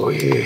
Oh yeah.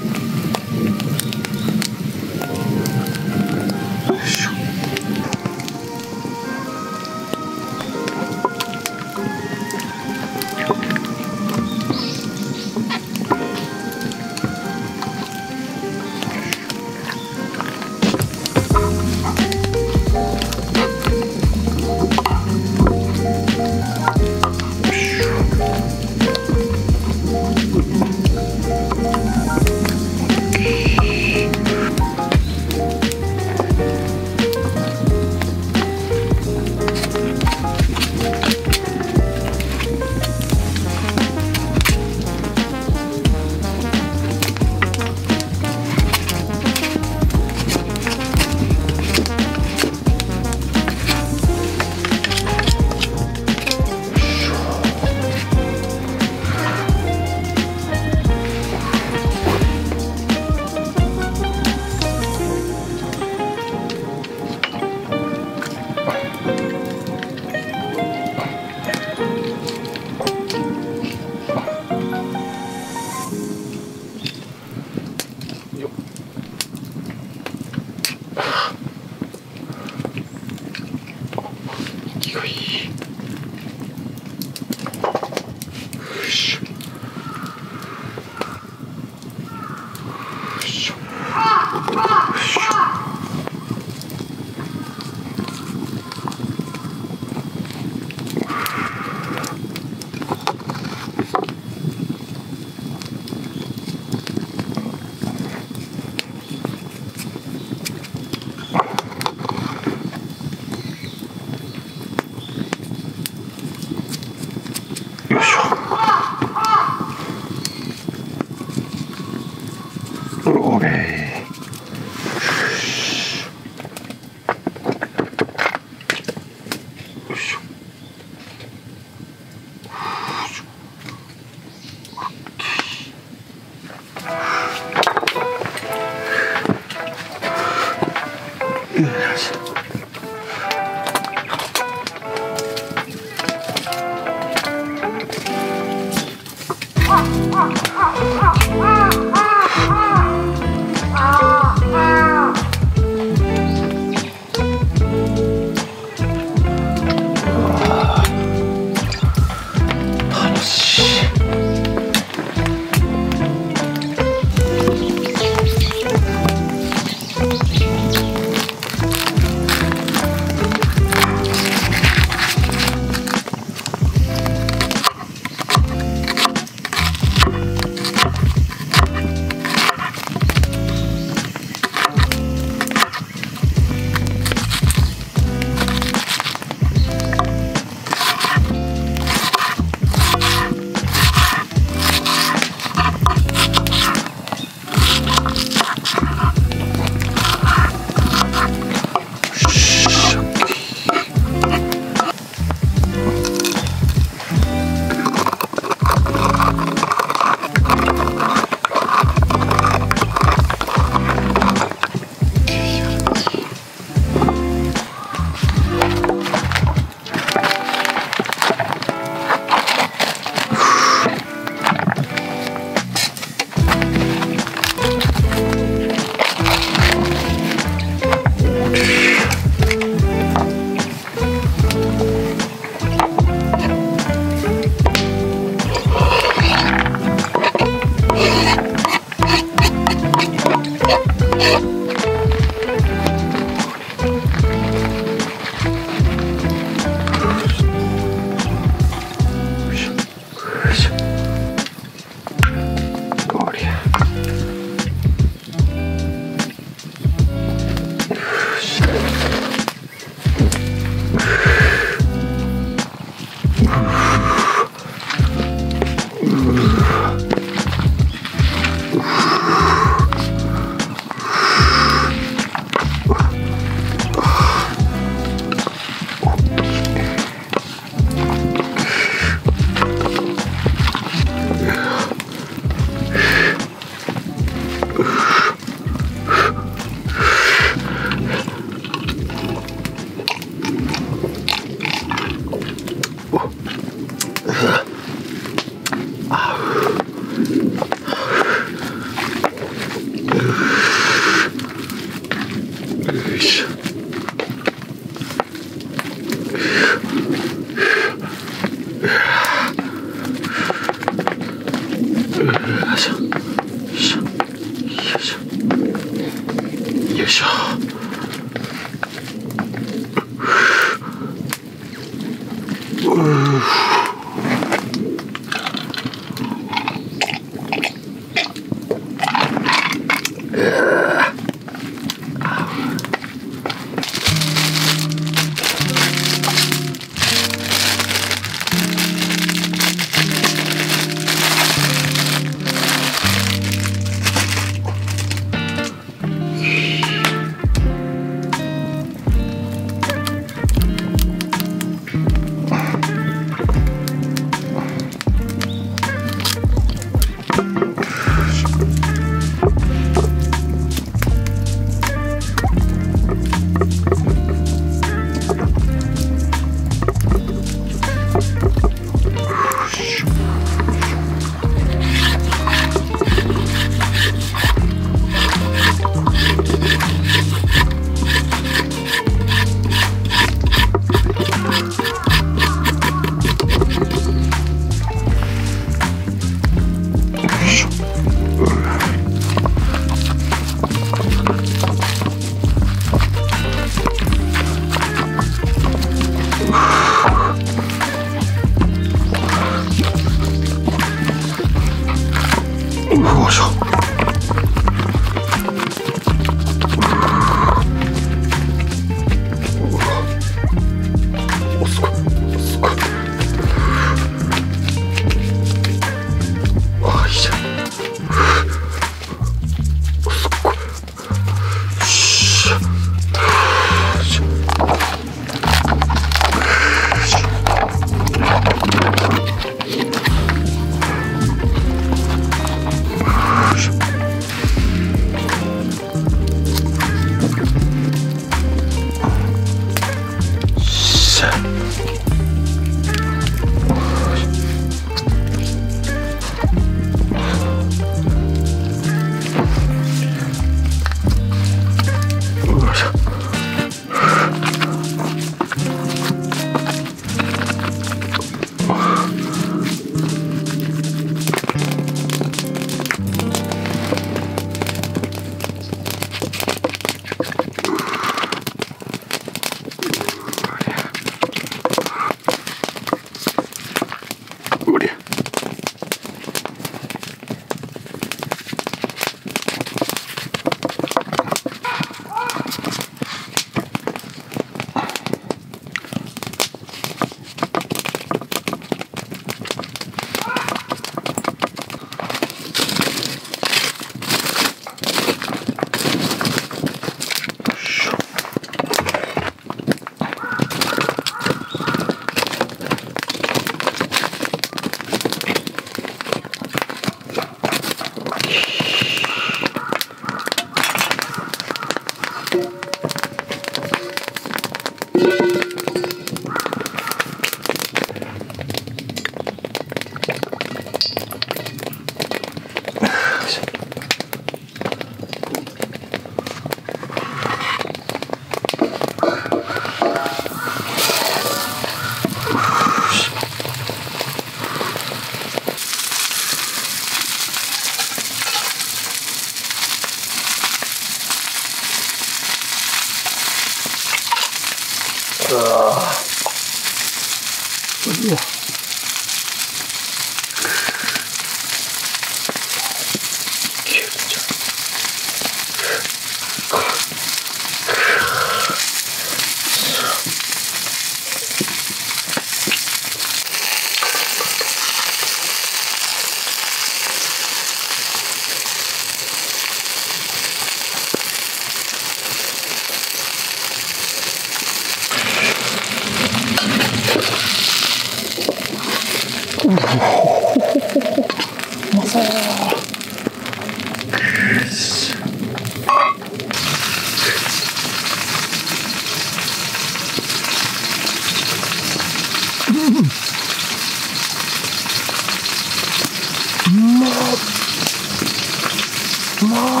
Mama!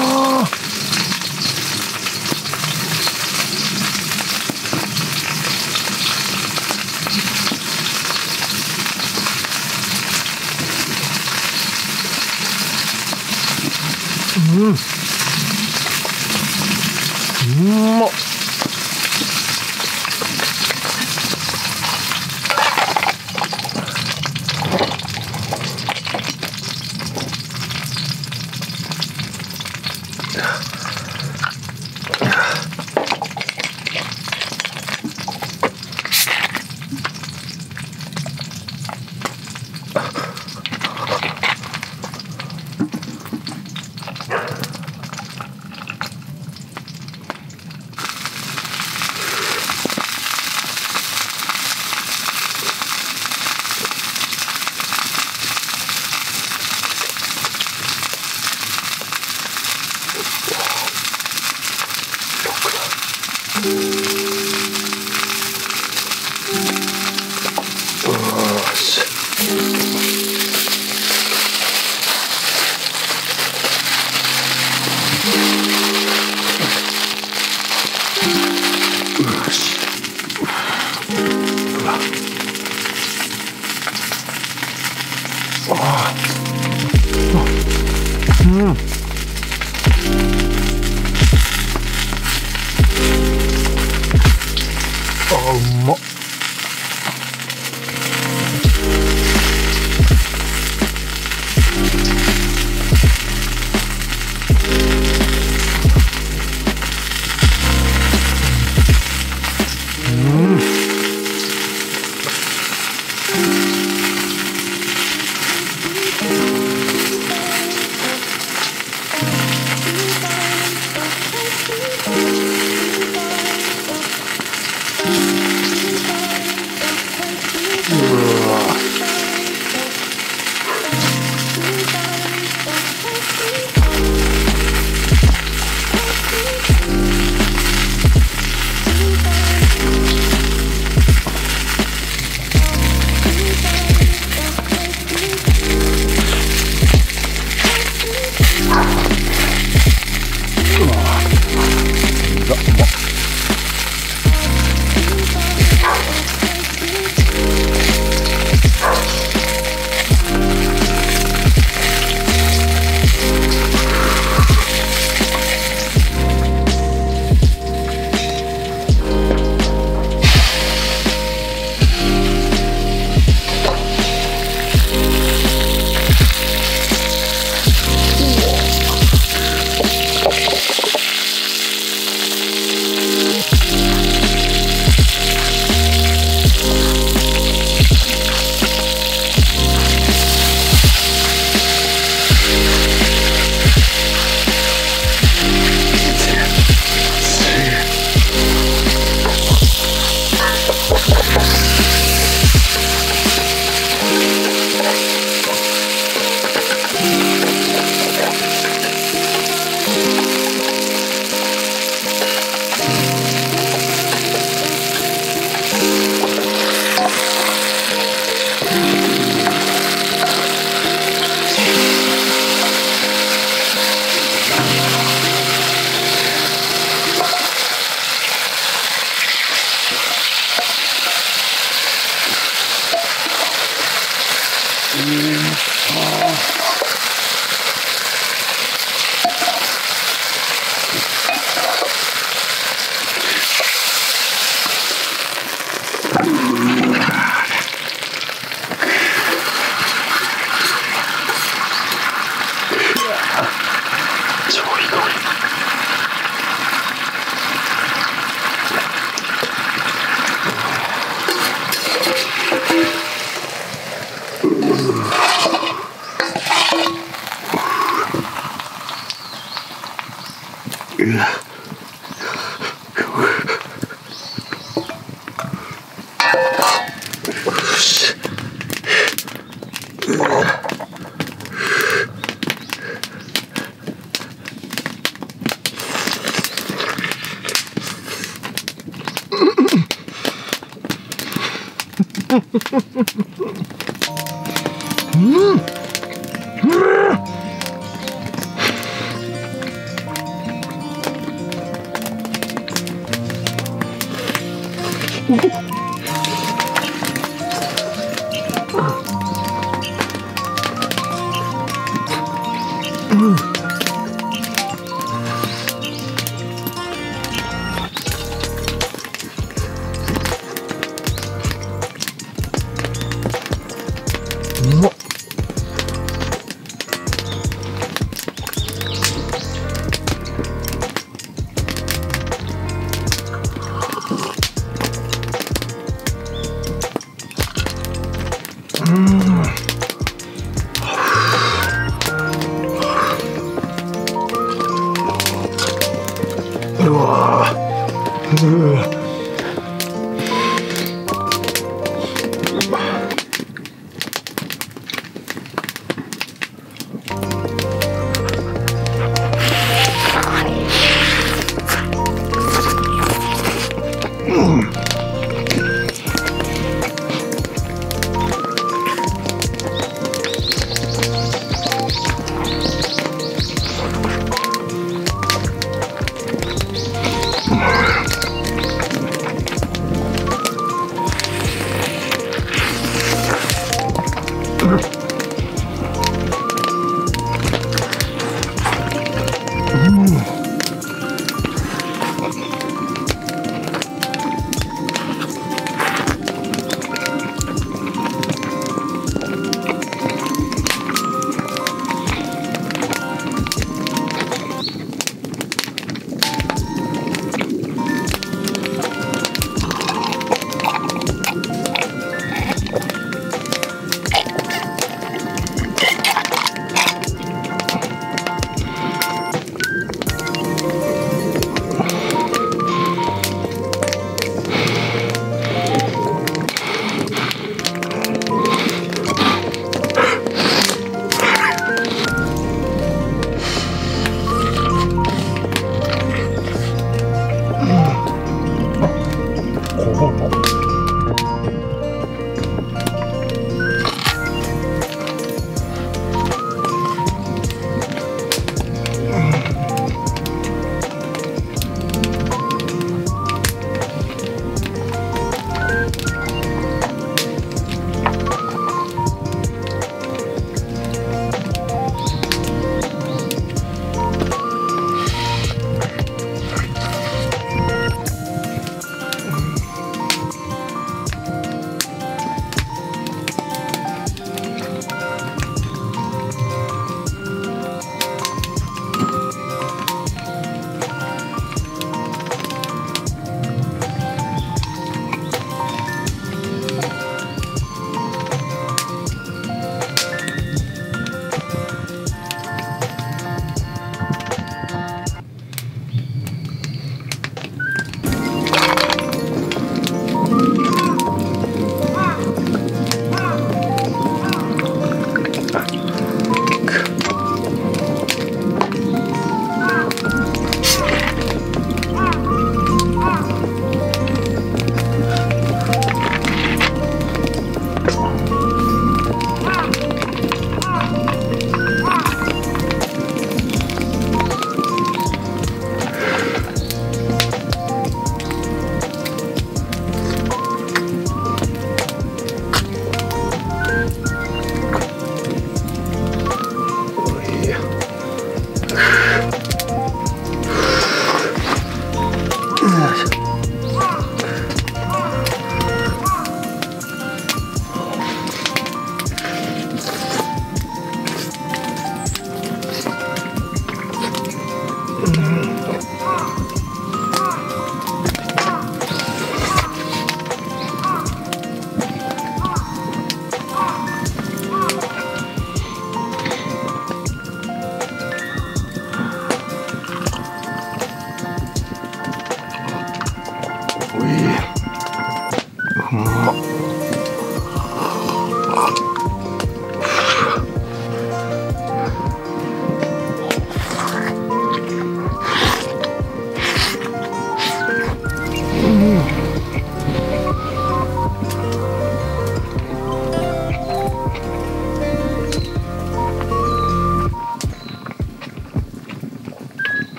Mmm.